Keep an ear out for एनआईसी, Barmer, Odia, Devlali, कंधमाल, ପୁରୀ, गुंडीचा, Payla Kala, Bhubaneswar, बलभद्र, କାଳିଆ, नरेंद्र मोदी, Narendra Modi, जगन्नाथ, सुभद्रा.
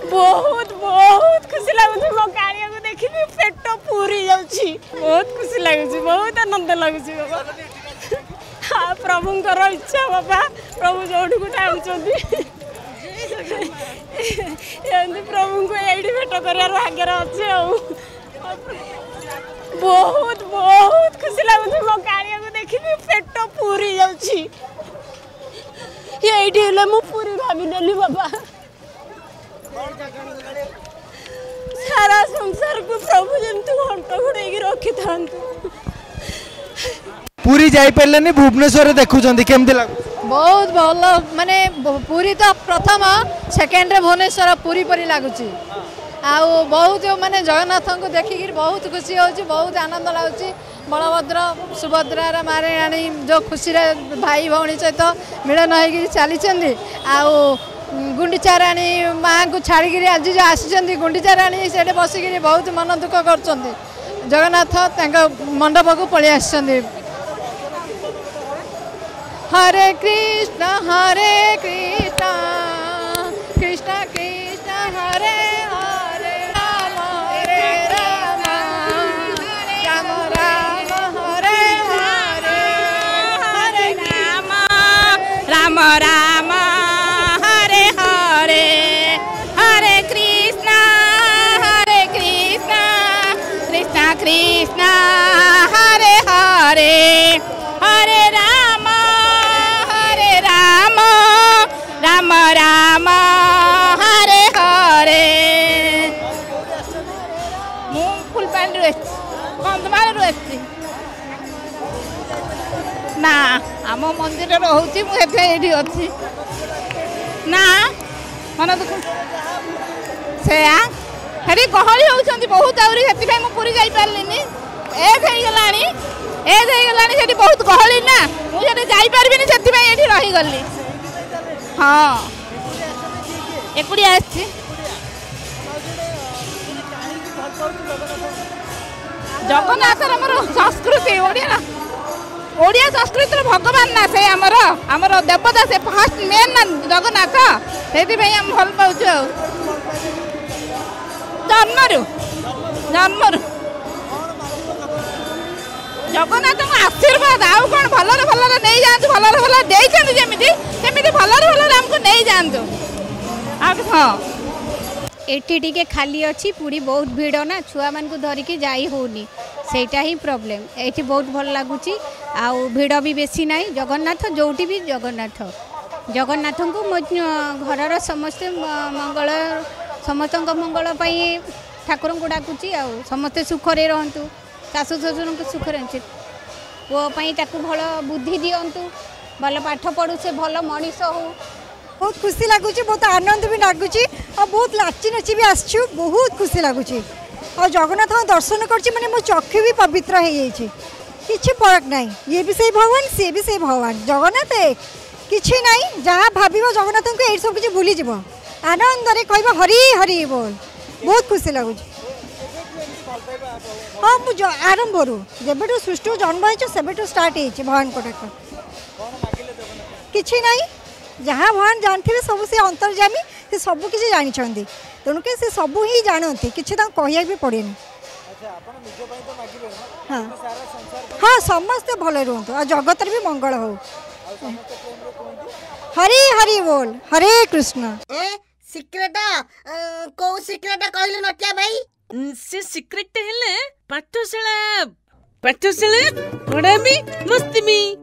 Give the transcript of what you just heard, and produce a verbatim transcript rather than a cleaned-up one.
बहुत बहुत खुशी लगुच मो कालिया को देखी पेट पूरी जाउची बहुत खुशी लगुच बहुत आनंद लगुच बाबा हाँ प्रभु इच्छा बाबा प्रभु जोड़ को चाहते प्रभु को ये भेट कर भाग्य अच्छे बहुत बहुत खुशी लगुच मो कालिया को देखी पेट पूरी जाउची ये मु पूरी भाभी नेली बाबा सारा संसार को प्रभु जंतु घंटा घोड़े रखी था पूरी जापरि भुवनेश्वर देखुंत केमती लग बहुत भल माने पूरी तो प्रथम सेकेंड रे भुवनेश्वर पूरी परी लगुच आउ बहुत माने जगन्नाथ को देखिक बहुत खुशी हो बहुत आनंद लगुच बलभद्र सुभद्रार माराणी जो खुशी भाई भाई सहित मिलन हो चली गुंडीचा राणी माँ को छाड़ी आज जो आसी गुंडीचा राणी से बसिक बहुत मन दुख कर जगन्नाथ मंडप को पलि आस हरे कृष्ण हरे कृष्ण कृष्ण कृष्ण हरे हरे राम हरे राम राम राम हरे हरे हरे राम राम राम कृष्णा हरे हरे हरे राम हरे राम राम राम हरे हरे मु फुलपाणी कंधमाल ना आम मंदिर रोचे मुझे ये अच्छी ना मन दुख से हेटी गहली होती बहुत आउरी से पूरी जापरि एज होगा एज होगा बहुत गहली ना मुझे जापरि से रहीगली हाँ एकुड़ी आसी जगन्नाथ आमर संस्कृति ओडिया संस्कृति भगवान ना से आमर आमर देवता से फास्ट मेन ना जगन्नाथ से भल पाच जन्मरू जन्मरू जगन्नाथ को आशीर्वाद आउ कौन भल भल नहीं जातु भल भल देमि सेमि भल भल आमको नहीं जातु हाँ एटी टिके खाली अच्छी पूरी बहुत भीड़ ना छुआ मान को धरिकी जाई होनी सेटा ही प्रॉब्लम एटी बहुत भल लगुच आउ भीड़ भी बेसी ना जगन्नाथ जोटी भी जगन्नाथ जगन्नाथ को मो घर समस्ते मंगल समस्त मंगल ठाकुर को डाकुच समस्ते सुखरे रुँ शाशु शशुर को सुखरे पुओपाई भल बुद्धि दिंतु भल पाठ पढ़ू से भल मनीष हो बहुत खुशी लगुच बहुत आनंद भी लगुच आ बहुत नाची नाची भी आसचु बहुत खुशी लगुच आ जगन्नाथ दर्शन कर मो चक्षु भी पवित्र हो जाए कि फरक ना ये भी से भगवान सी भी से भगवान जगन्नाथ किसी ना जहाँ भाव जगन्नाथ को ये सब किसी भूलीज आनंद रे कह हरी हरी बोल बहुत खुशी लगुच हाँ मुझे आरंभ रू जब सृष्टि जन्म हो सबुठ स्टार्ट हो भगवान को डाक कि ना जहाँ भगवान जानते सब से अंतर्जामी से सब किसी जानते तेणुक से सबू ही जानते किसी कह भी पड़े हाँ हाँ समस्ते भले रुहतु आ जगत भी मंगल हो हरी हरी बोल हरे कृष्ण सिक्रेट को सिक्रेट कहले नटिया भाई से सिक्रेट हेले पाठशाला पाठशाला पढ़ामी मस्तीमी।